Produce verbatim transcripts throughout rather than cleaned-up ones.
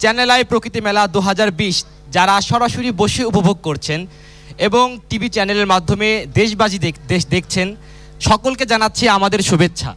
Channel आई प्रकृति मेला दो हज़ार बीस যারা সরাসরি বসে উপভোগ করছেন এবং টিভি চ্যানেলের মাধ্যমে দেশবাজি দেশ দেখছেন সকলকে জানাচ্ছি আমাদের শুভেচ্ছা।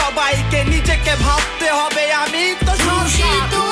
সবাইকে নিজেকে ভাবতে হবে আমি তো সরকার।